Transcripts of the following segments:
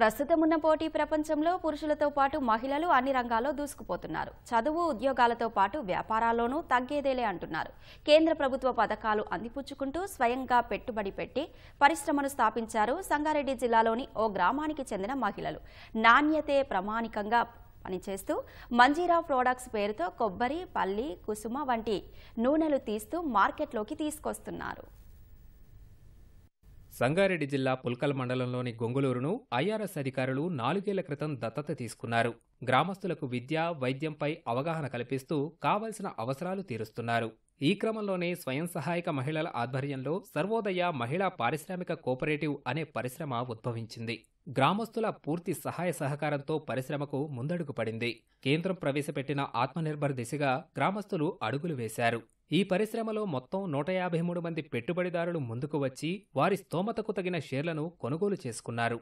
ప్రస్తుతం ఉన్న పోటీ ప్రపంచంలో పురుషులతో పాటు మహిళలు అన్ని రంగాల్లో దూసుకుపోతున్నారు. చదువు ఉద్యోగాలతో పాటు వ్యాపారాల్లోనూ తగ్గేదేలే అంటున్నారు. కేంద్ర ప్రభుత్వ పథకాలు అందిపుచ్చుకుంటూ స్వయంగా పెట్టుబడి పెట్టి పరిశ్రమను స్థాపించారు సంగారెడ్డి జిల్లాలోని ఓ గ్రామానికి చెందిన మహిళలు. నాణ్యతే ప్రామాణికంగా పనిచేస్తూ మంజీరా ప్రొడక్ట్స్ పేరుతో కొబ్బరి, పల్లి, కుసుమ వంటి నూనెలు తీస్తూ మార్కెట్లోకి తీసుకొస్తున్నారు. సంగారెడ్డి జిల్లా పుల్కల్ మండలంలోని గొంగులూరును ఐఆర్ఎస్ అధికారులు 4 ఏళ్ల క్రితం దత్తత తీసుకున్నారు. గ్రామస్తులకు విద్య, వైద్యంపై అవగాహన కల్పిస్తూ కావలసిన అవసరాలు తీరుస్తున్నారు. ఈ క్రమంలోనే స్వయం సహాయక మహిళల ఆధ్వర్యంలో సర్వోదయ మహిళా పారిశ్రామిక కోఆపరేటివ్ అనే పరిశ్రమ ఉద్భవించింది. గ్రామస్తుల పూర్తి సహాయ సహకారంతో పరిశ్రమకు ముందడుగు పడింది. కేంద్రం ప్రవేశపెట్టిన ఆత్మనిర్భర్ దిశగా గ్రామస్తులు అడుగులు వేశారు. ఈ పరిశ్రమలో మొత్తం 153 మంది పెట్టుబడిదారులు ముందుకు వచ్చి వారి స్తోమతకు తగిన షేర్లను కొనుగోలు చేసుకున్నారు.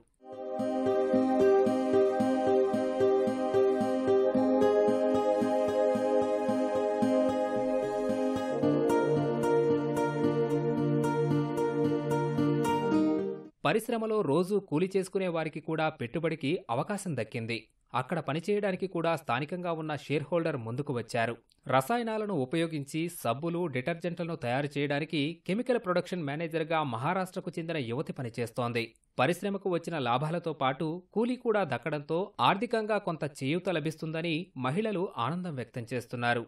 పరిశ్రమలో రోజూ కూలి చేసుకునే వారికి కూడా పెట్టుబడికి అవకాశం దక్కింది. అక్కడ పనిచేయడానికి కూడా స్థానికంగా ఉన్న షేర్ హోల్డర్ ముందుకు వచ్చారు. రసాయనాలను ఉపయోగించి సబ్బులు, డిటర్జెంట్లను తయారు చేయడానికి కెమికల్ ప్రొడక్షన్ మేనేజర్గా మహారాష్ట్రకు చెందిన యువతి పనిచేస్తోంది. పరిశ్రమకు వచ్చిన లాభాలతో పాటు కూలీ కూడా దక్కడంతో ఆర్థికంగా కొంత చేయూత లభిస్తుందని మహిళలు ఆనందం వ్యక్తం చేస్తున్నారు.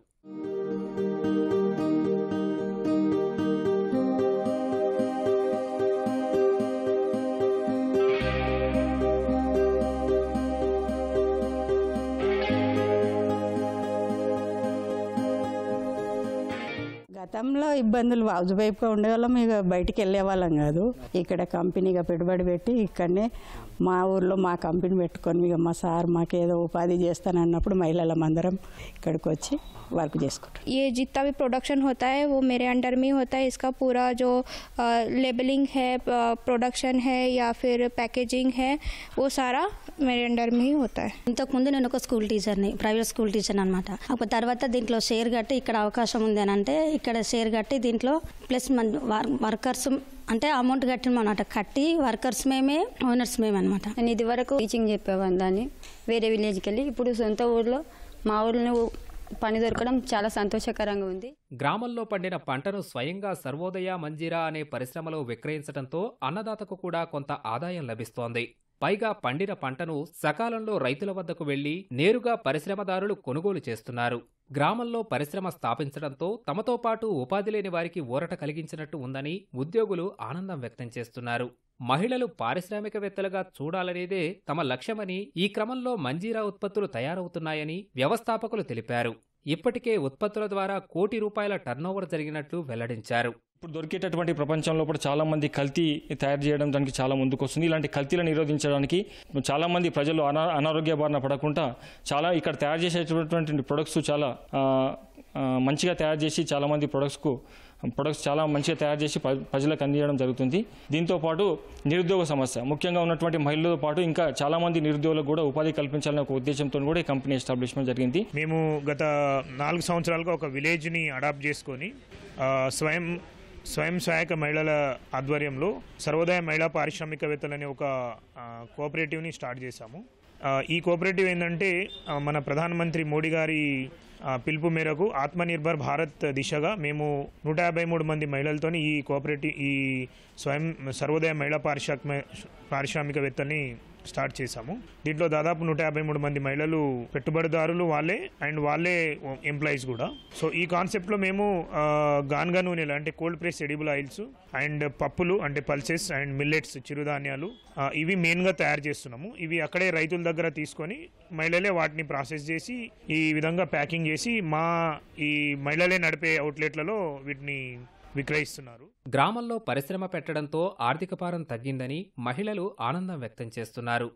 గతంలో ఇబ్బందులు వాజువైపుగా ఉండేవాళ్ళం, ఇక బయటికి వెళ్ళేవాళ్ళం కాదు. ఇక్కడ కంపెనీగా పెట్టుబడి పెట్టి ఇక్కడనే మా ఊర్లో మా కంపెనీ పెట్టుకొని ఇక మా సార్ మాకేదో ఉపాధి చేస్తానన్నప్పుడు మహిళలం అందరం ఇక్కడికి వచ్చి వర్క్ చేసుకుంటాం. ఏ జిత్తా भी प्रोडक्शन होता है वो मेरे अंडर में होता है. इसका पूरा जो लेबलिंग है, प्रोडक्शन है या फिर पैकेजिंग है, वो सारा मेरे अंडर में ही होता है. ఇంతకుముందు నేను ఒక స్కూల్ టీచర్ని, ప్రైవేట్ స్కూల్ టీచర్ని అనమాట. అప్పుడు తర్వాత దీంట్లో షేర్ కట్టి ఇక్కడ అవకాశం ఉంది అని అంటే ఇక్కడ షేర్ కట్టి దీంట్లో ప్లస్ వర్కర్స్ అంటే అమౌంట్ కట్టినమాట, కట్టి వర్కర్స్ మేమే, ఓనర్స్ మేమే అనమాట. నేను ఇది వరకు టీచింగ్ చెప్పేవాను, దాన్ని వేరే విలేజ్కి వెళ్ళి ఇప్పుడు సొంత ఊర్లో మా ఊర్లో పని దొరకడం చాలా సంతోషకరంగా ఉంది. గ్రామంలో పండిన పంటను స్వయంగా సర్వోదయ మంజీరా అనే పరిశ్రమలో విక్రయించడంతో అన్నదాతకు కూడా కొంత ఆదాయం లభిస్తోంది. పైగా పండిన పంటను సకాలంలో రైతుల వద్దకు వెళ్లి నేరుగా పరిశ్రమదారులు కొనుగోలు చేస్తున్నారు. గ్రామంలో పరిశ్రమ స్థాపించడంతో తమతో పాటు ఉపాధి లేని వారికి ఊరట కలిగించినట్టు ఉందని ఉద్యోగులు ఆనందం వ్యక్తం చేస్తున్నారు. మహిళలు పారిశ్రామికవేత్తలుగా చూడాలనేదే తమ లక్ష్యమని ఈ క్రమంలో మంజీరా ఉత్పత్తులు తయారవుతున్నాయని వ్యవస్థాపకులు తెలిపారు. ఇప్పటికే ఉత్పత్తుల ద్వారా ₹1 కోటి టర్నోవర్ జరిగినట్లు వెల్లడించారు. ఇప్పుడు దొరికేటటువంటి ప్రపంచంలో కూడా చాలా మంది కల్తీ తయారు చేయడం దానికి చాలా ముందుకు వస్తుంది. ఇలాంటి కల్తీలను నిరోధించడానికి చాలా మంది ప్రజలు అనారోగ్య బారిన పడకుండా చాలా ఇక్కడ తయారు చేసేటటువంటి ప్రొడక్ట్స్ చాలా మంచిగా తయారు చేసి చాలా మంది ప్రొడక్ట్స్ చాలా మంచిగా తయారు చేసి ప్రజలకు అందించడం జరుగుతుంది. దీంతోపాటు నిరుద్యోగ సమస్య ముఖ్యంగా ఉన్నటువంటి మహిళలతో పాటు ఇంకా చాలా మంది నిరుద్యోగులకు కూడా ఉపాధి కల్పించాలనే ఒక ఉద్దేశంతో కూడా ఈ కంపెనీ ఎస్టాబ్లిష్మెంట్ జరిగింది. మేము గత 4 సంవత్సరాలుగా ఒక విలేజ్ని అడాప్ట్ చేసుకొని స్వయం సహాయక మహిళల ఆధ్వర్యంలో సర్వోదయ మహిళా పారిశ్రామికవేత్తలు అనే ఒక కోఆపరేటివ్ని స్టార్ట్ చేశాము. ఈ కోఆపరేటివ్ ఏంటంటే మన ప్రధానమంత్రి మోడీ గారి పిలుపు మేరకు ఆత్మనిర్భర్ భారత్ దిశగా మేము 153 మంది మహిళలతో ఈ కోఆపరేటివ్ ఈ స్వయం సర్వోదయ మహిళా పారిశ్రామికవేత్తల్ని స్టార్ట్ చేశాము. దీంట్లో దాదాపు 153 మంది మహిళలు పెట్టుబడిదారులు వాళ్ళే అండ్ వాళ్ళే ఎంప్లాయీస్ కూడా. సో ఈ కాన్సెప్ట్లో మేము గాన్గా నూనెలు అంటే cold press edible oils and పప్పులు అంటే పల్సెస్ అండ్ మిల్లెట్స్ చిరుధాన్యాలు ఇవి మెయిన్గా తయారు చేస్తున్నాము. ఇవి అక్కడే రైతుల దగ్గర తీసుకొని మహిళలే వాటిని ప్రాసెస్ చేసి ఈ విధంగా ప్యాకింగ్ చేసి మా ఈ మహిళలే నడిపే అవుట్లెట్లలో వీటిని విక్రయిస్తున్నారు. గ్రామంలో పరిశ్రమ పెట్టడంతో ఆర్థిక భారం తగ్గిందని మహిళలు ఆనందం వ్యక్తం చేస్తున్నారు.